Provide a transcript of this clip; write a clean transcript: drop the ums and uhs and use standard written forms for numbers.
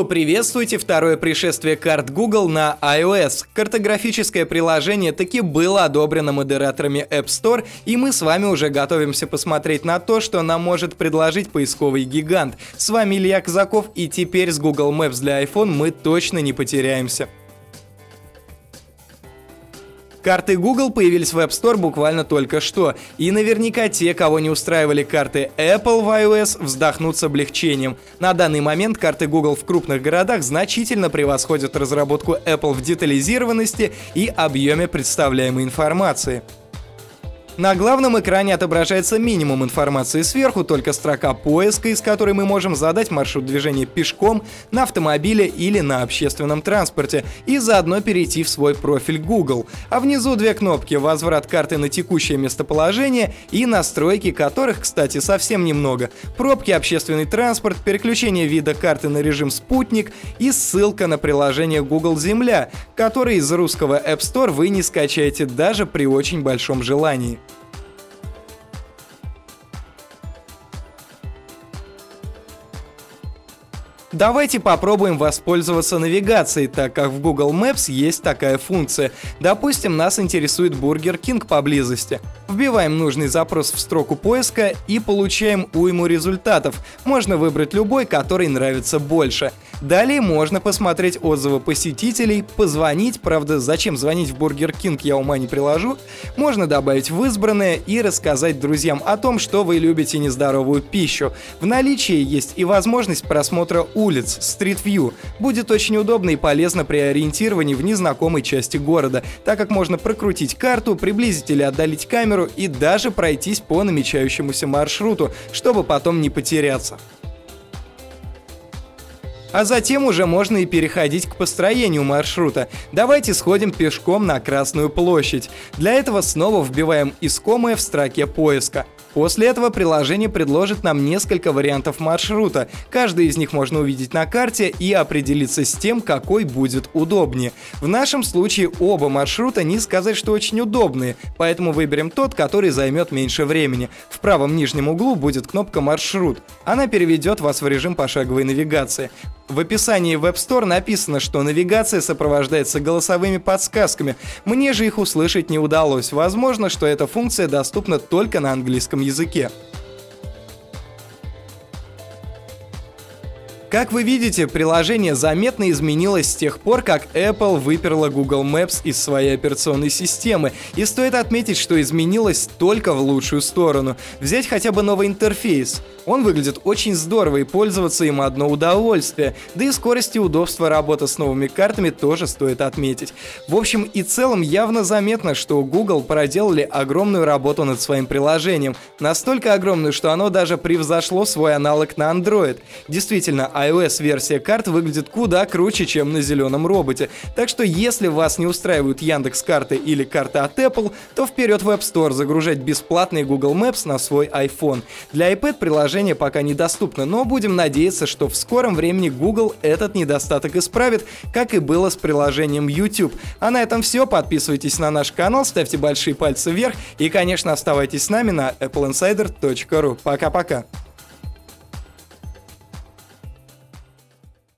поприветствуйте второе пришествие карт Google на iOS. Картографическое приложение таки было одобрено модераторами App Store, и мы с вами уже готовимся посмотреть на то, что нам может предложить поисковый гигант. С вами Илья Казаков, и теперь с Google Maps для iPhone мы точно не потеряемся. Карты Google появились в App Store буквально только что, и наверняка те, кого не устраивали карты Apple в iOS, вздохнут с облегчением. На данный момент карты Google в крупных городах значительно превосходят разработку Apple в детализированности и объеме представляемой информации. На главном экране отображается минимум информации сверху, только строка поиска, из которой мы можем задать маршрут движения пешком, на автомобиле или на общественном транспорте, и заодно перейти в свой профиль Google. А внизу две кнопки: возврат карты на текущее местоположение и настройки, которых, кстати, совсем немного. Пробки, общественный транспорт, переключение вида карты на режим спутник и ссылка на приложение Google Земля, которое из русского App Store вы не скачаете даже при очень большом желании. Давайте попробуем воспользоваться навигацией, так как в Google Maps есть такая функция. Допустим, нас интересует Burger King поблизости. Вбиваем нужный запрос в строку поиска и получаем уйму результатов. Можно выбрать любой, который нравится больше. Далее можно посмотреть отзывы посетителей, позвонить, правда, зачем звонить в Burger King, я ума не приложу. Можно добавить в избранное и рассказать друзьям о том, что вы любите нездоровую пищу. В наличии есть и возможность просмотра улиц, Стрит-вью. Будет очень удобно и полезно при ориентировании в незнакомой части города, так как можно прокрутить карту, приблизить или отдалить камеру и даже пройтись по намечающемуся маршруту, чтобы потом не потеряться. А затем уже можно и переходить к построению маршрута. Давайте сходим пешком на Красную площадь. Для этого снова вбиваем искомое в строке поиска. После этого приложение предложит нам несколько вариантов маршрута. Каждый из них можно увидеть на карте и определиться с тем, какой будет удобнее. В нашем случае оба маршрута не сказать, что очень удобные, поэтому выберем тот, который займет меньше времени. В правом нижнем углу будет кнопка «Маршрут». Она переведет вас в режим пошаговой навигации. В описании в App Store написано, что навигация сопровождается голосовыми подсказками. Мне же их услышать не удалось. Возможно, что эта функция доступна только на английском языке. Как вы видите, приложение заметно изменилось с тех пор, как Apple выперла Google Maps из своей операционной системы. И стоит отметить, что изменилось только в лучшую сторону. Взять хотя бы новый интерфейс. Он выглядит очень здорово, и пользоваться им одно удовольствие. Да и скорость и удобство работы с новыми картами тоже стоит отметить. В общем и целом явно заметно, что Google проделали огромную работу над своим приложением. Настолько огромную, что оно даже превзошло свой аналог на Android. Действительно, iOS-версия карт выглядит куда круче, чем на зеленом роботе. Так что если вас не устраивают Яндекс.Карты или карты от Apple, то вперед в App Store загружать бесплатный Google Maps на свой iPhone. Для iPad приложение пока недоступно, но будем надеяться, что в скором времени Google этот недостаток исправит, как и было с приложением YouTube. А на этом все. Подписывайтесь на наш канал, ставьте большие пальцы вверх и, конечно, оставайтесь с нами на AppleInsider.ru. Пока-пока!